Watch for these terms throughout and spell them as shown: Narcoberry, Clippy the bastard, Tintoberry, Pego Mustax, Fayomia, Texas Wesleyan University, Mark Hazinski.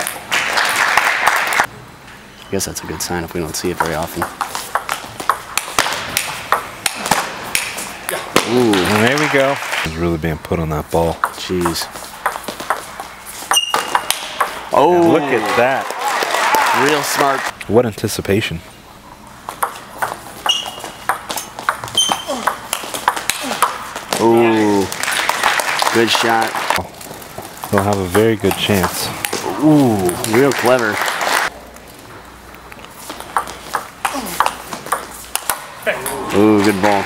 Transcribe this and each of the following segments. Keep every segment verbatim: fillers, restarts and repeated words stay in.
Thanks. I guess that's a good sign if we don't see it very often. Ooh, there we go. He's really being put on that ball. Jeez. Oh, yeah, look at that. Real smart. What anticipation. Ooh, good shot. They'll have a very good chance. Ooh, real clever. Ooh, good ball.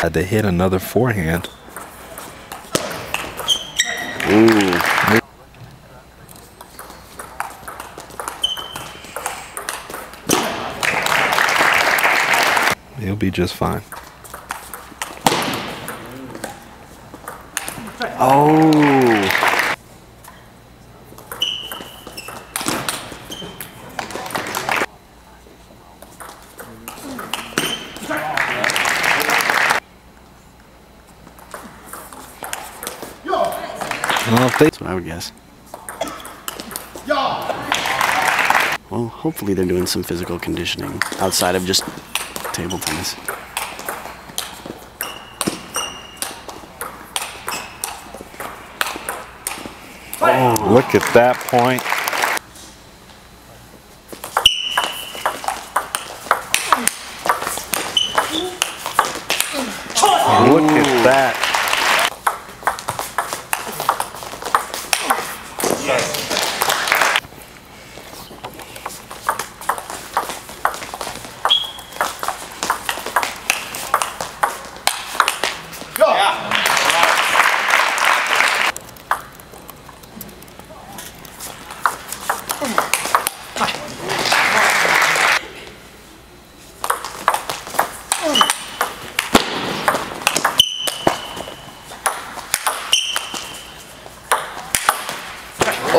Had to hit another forehand. Ooh. He'll be just fine. Oh. That's what I would guess. Well, hopefully they're doing some physical conditioning outside of just table tennis. Oh, look at that point. Ooh. Look at that.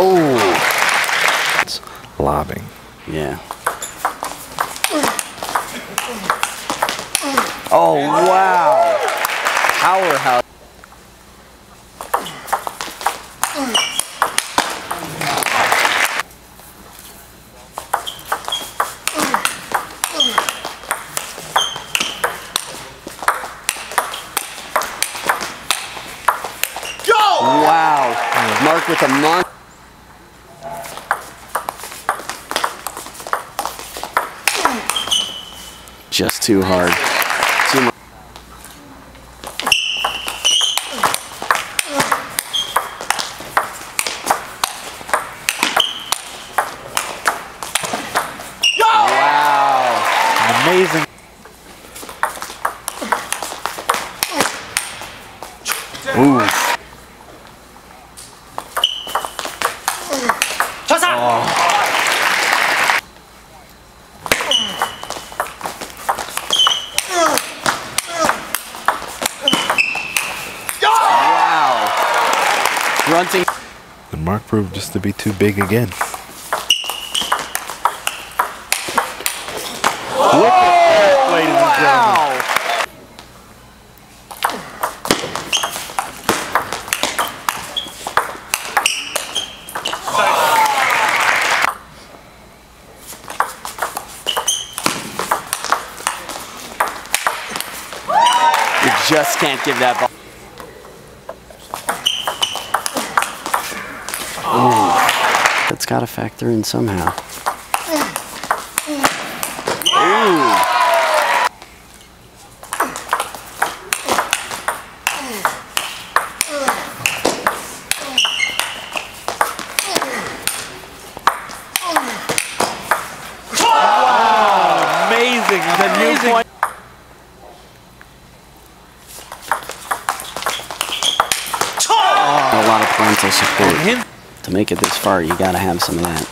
Oh, it's lobbing. Yeah. Oh wow! Powerhouse. Wow! Mark with a monster. Just too hard. Too much. Wow! Amazing. Ooh. Oh. Grunting. And Mark proved just to be too big again. Whoa! Look at that, ladies and gentlemen. You just can't give that ball. That's got to factor in somehow. Ooh. Wow! Amazing! The new point. A lot of parental support. To make it this far, you gotta have some of that.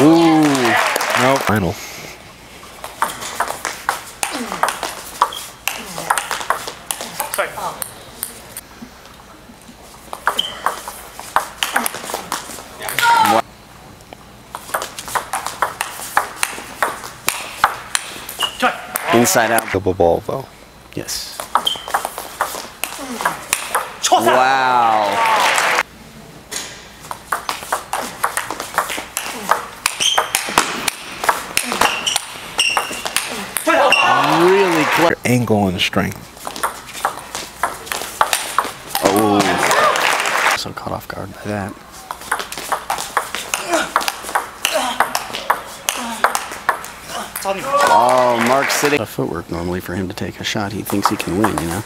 Ooh, no. Final. Sorry. Wow. Inside out. Double ball though. Yes. Wow. Really clear angle and strength. Oh, so caught off guard by that. Oh, Mark's sitting. Footwork normally for him to take a shot. He thinks he can win, you know.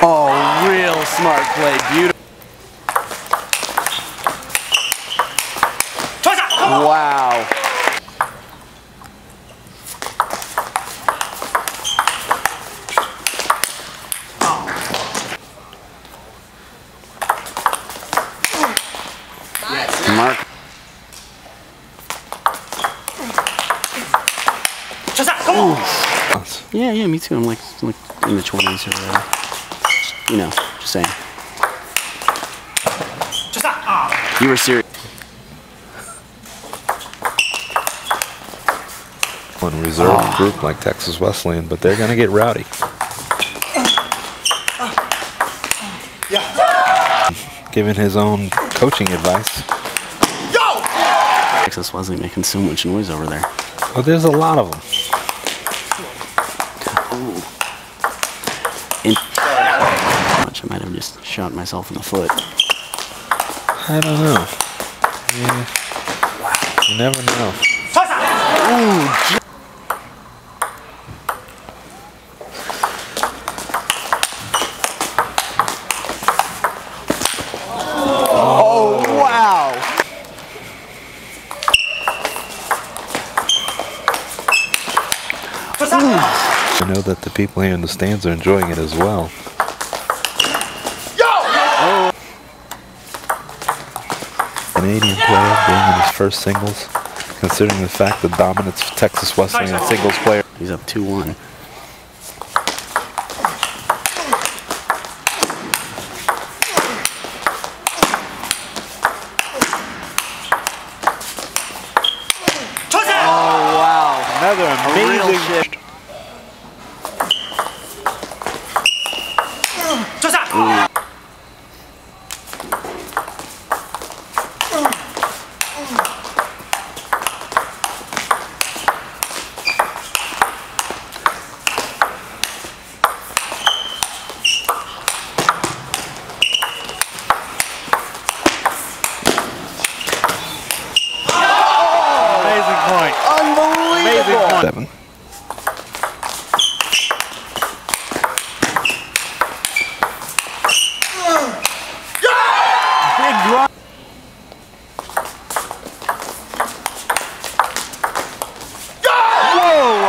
Oh, real smart play, beautiful. Wow. Yes. Mark. Ooh. Yeah, yeah, me too. I'm like, like in the twenties or whatever. You know, just saying. You were serious. One reserve oh. group like Texas Wesleyan, but they're going to get rowdy. Yeah. Giving his own coaching advice. Yo! Texas Wesleyan making so much noise over there. Oh, there's a lot of them. Ooh. I might have just shot myself in the foot. I don't know. Yeah. You never know. Ooh, geez. I know that the people here in the stands are enjoying it as well. Yo! Oh. Canadian player being in his first singles, considering the fact the dominance of Texas Wesleyan nice. Singles player. He's up two one. Oh wow! Another amazing shift. Seven. Yeah! Yeah! Whoa! Yeah! Whoa!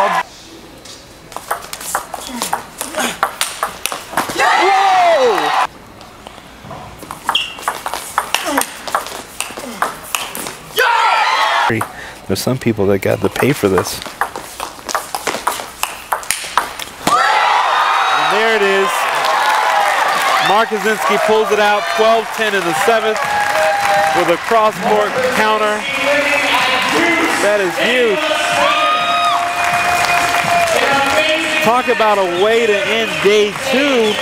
Yeah! There's some people that got to pay for this. There it is. Mark Hazinski pulls it out, twelve ten in the seventh with a cross-court counter. That is huge. Talk about a way to end day two.